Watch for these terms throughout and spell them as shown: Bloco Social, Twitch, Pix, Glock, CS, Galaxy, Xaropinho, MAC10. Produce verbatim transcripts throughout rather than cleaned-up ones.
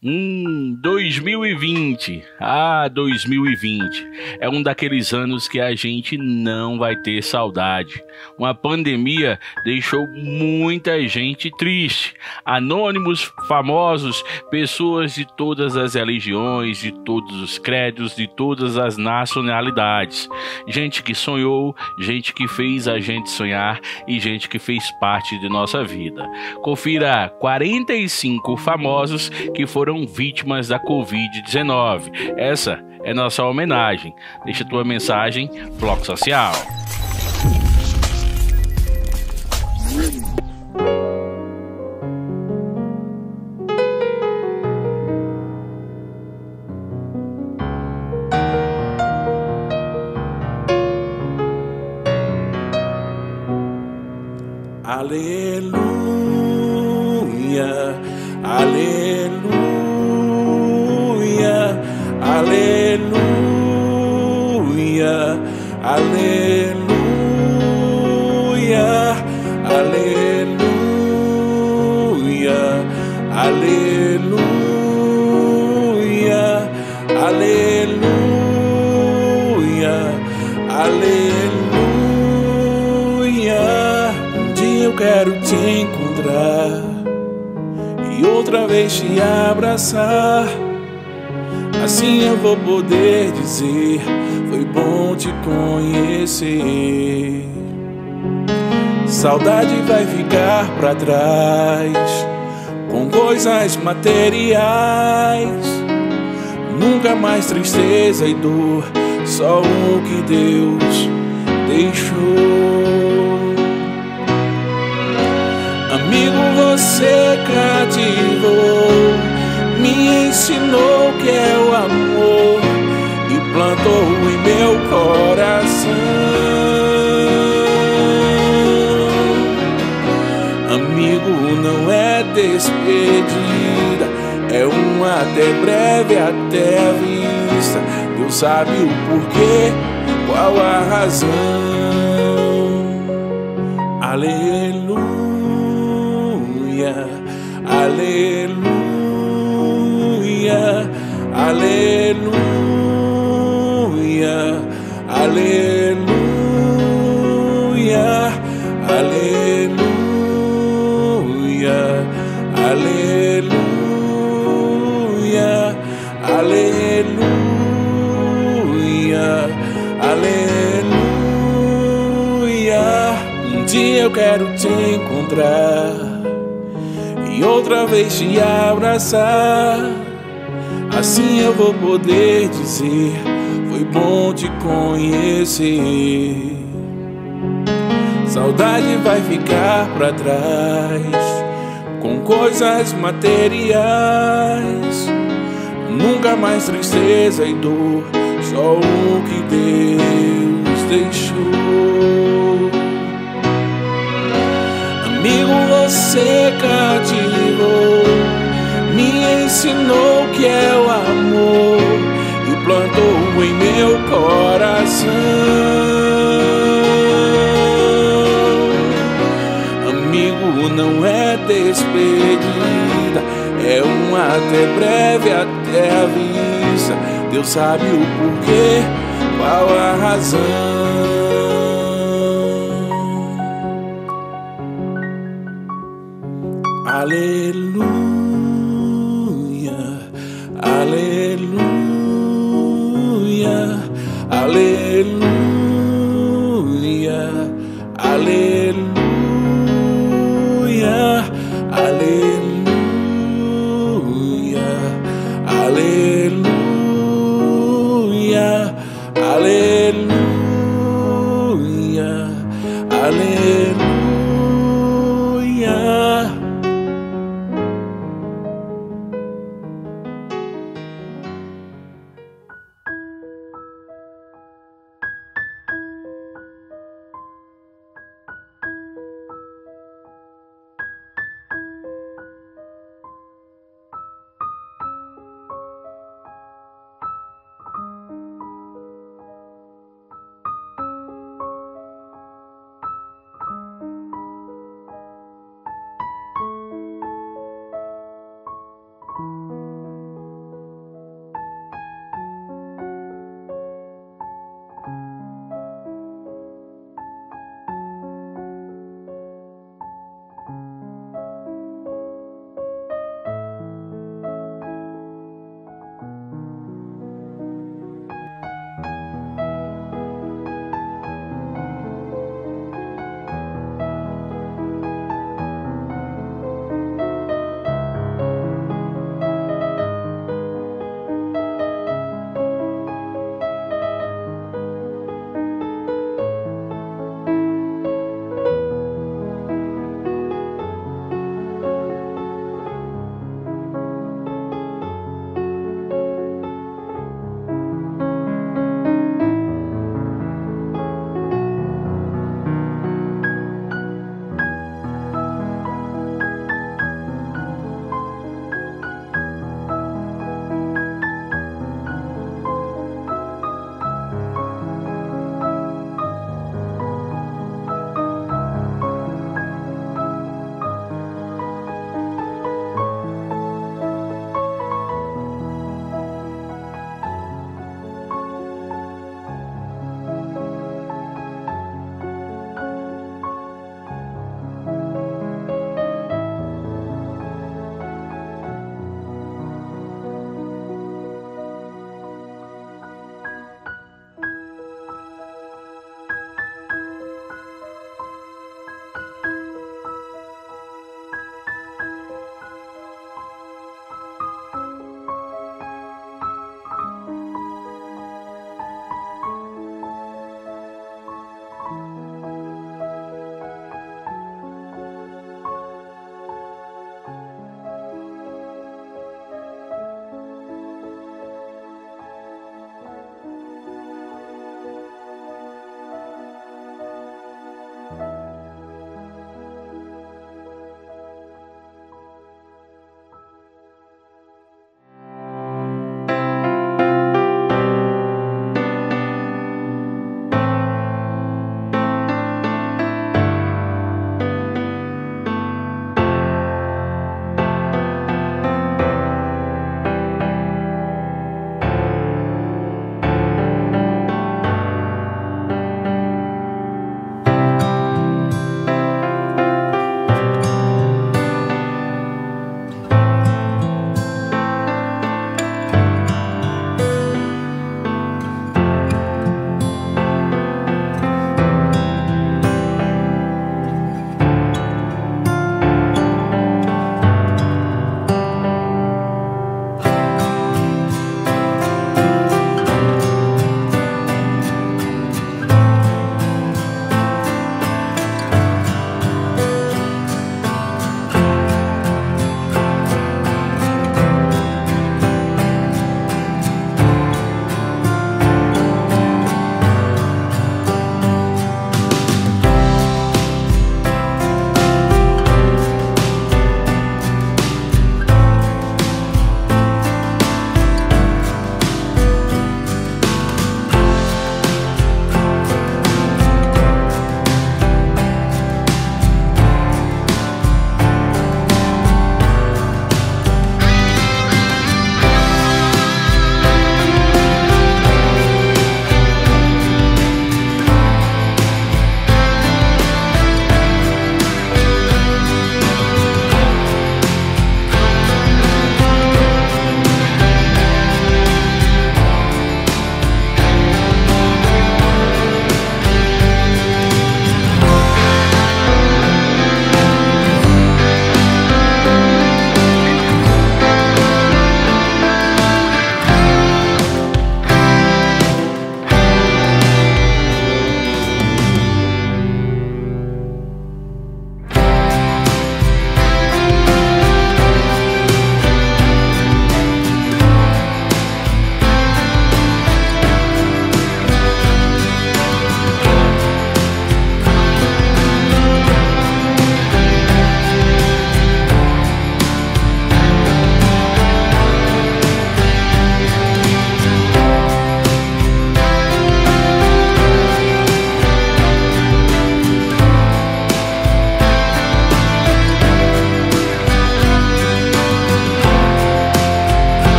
Hum, dois mil e vinte. Ah, dois mil e vinte. É um daqueles anos que a gente não vai ter saudade. Uma pandemia deixou muita gente triste. Anônimos, famosos, pessoas de todas as religiões, de todos os credos, de todas as nacionalidades. Gente que sonhou, gente que fez a gente sonhar e gente que fez parte de nossa vida. Confira quarenta e cinco famosos que foram vítimas da Covid dezenove. Essa é nossa homenagem. Deixa tua mensagem, Bloco Social. Aleluia, aleluia. Aleluia, aleluia, aleluia, aleluia, aleluia, aleluia. Um dia eu quero te encontrar e outra vez te abraçar. Assim eu vou poder dizer, foi bom te conhecer. Saudade vai ficar pra trás, com coisas materiais. Nunca mais tristeza e dor, só o que Deus deixou. Amigo, você cativou, me ensinou que é o amor e plantou em meu coração. Amigo, não é despedida, é um até breve, até a vista. Deus sabe o porquê, qual a razão. Aleluia, aleluia, aleluia, aleluia, aleluia, aleluia, aleluia, aleluia. Um dia eu quero te encontrar e outra vez te abraçar. Assim eu vou poder dizer, foi bom te conhecer. Saudade vai ficar pra trás, com coisas materiais. Nunca mais tristeza e dor, só o que Deus deixou. Amigo, você cativou, me ensinou que é o amor e plantou em meu coração. Amigo, não é despedida, é um até breve, até a vista. Deus sabe o porquê, qual a razão. Aleluia, aleluia, aleluia, aleluia, aleluia, aleluia, aleluia, aleluia.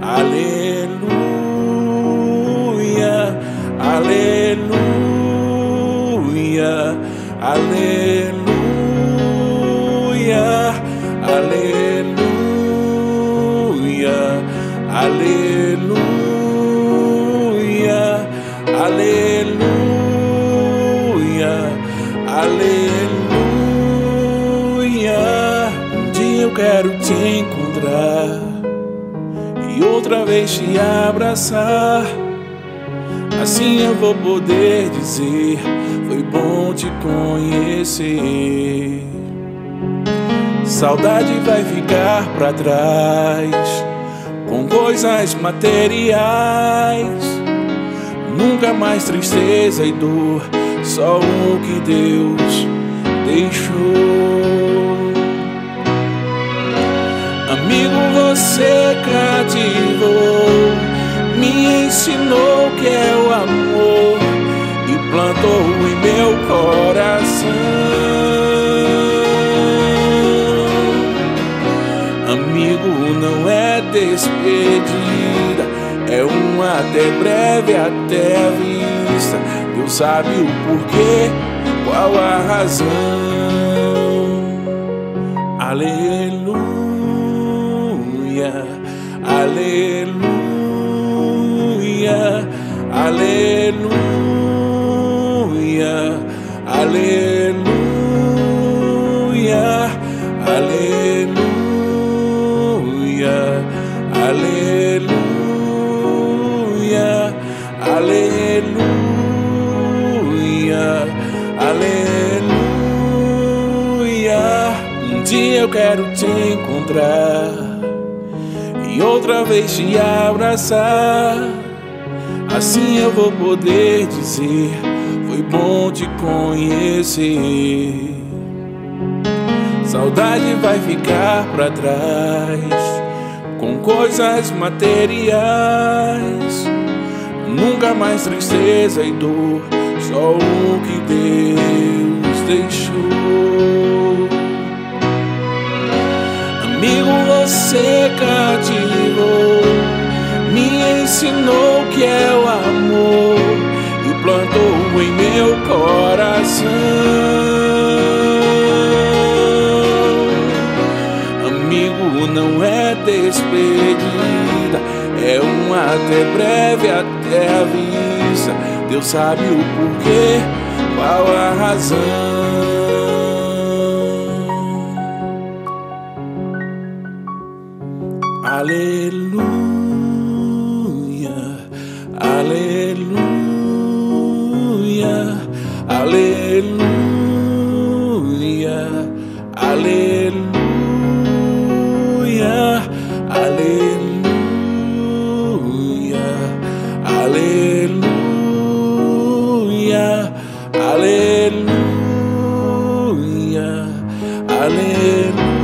Aleluya, aleluya, aleluya, aleluya, aleluya, aleluya, aleluya. Um dia eu quero te encontrar e outra vez te abraçar. Assim eu vou poder dizer: foi bom te conhecer. Saudade vai ficar pra trás, com coisas materiais. Nunca mais tristeza e dor, só o que Deus deixou. Amigo, você cativou, me ensinou que é o amor e plantou em meu coração. Amigo, não é despedida, é um até breve, até a vista. Deus sabe o porquê, qual a razão. Aleluia, aleluya, aleluya, aleluya, aleluya, aleluya, aleluya, aleluya. Um dia eu quero te encontrar e outra vez te abraçar, assim eu vou poder dizer: foi bom te conhecer. Saudade vai ficar pra trás, com coisas materiais. Nunca mais tristeza e dor, só o que Deus deixou. Amigo, você cativou, me ensinou que é o amor e plantou em meu coração. Amigo, não é despedida, é um até breve, até a vista. Deus sabe o porquê, qual a razão. Aleluya, aleluya, aleluya, aleluya, aleluya, aleluya, aleluya, aleluya.